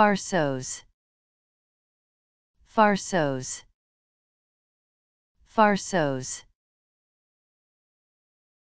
Farceuse, farceuse, farceuse.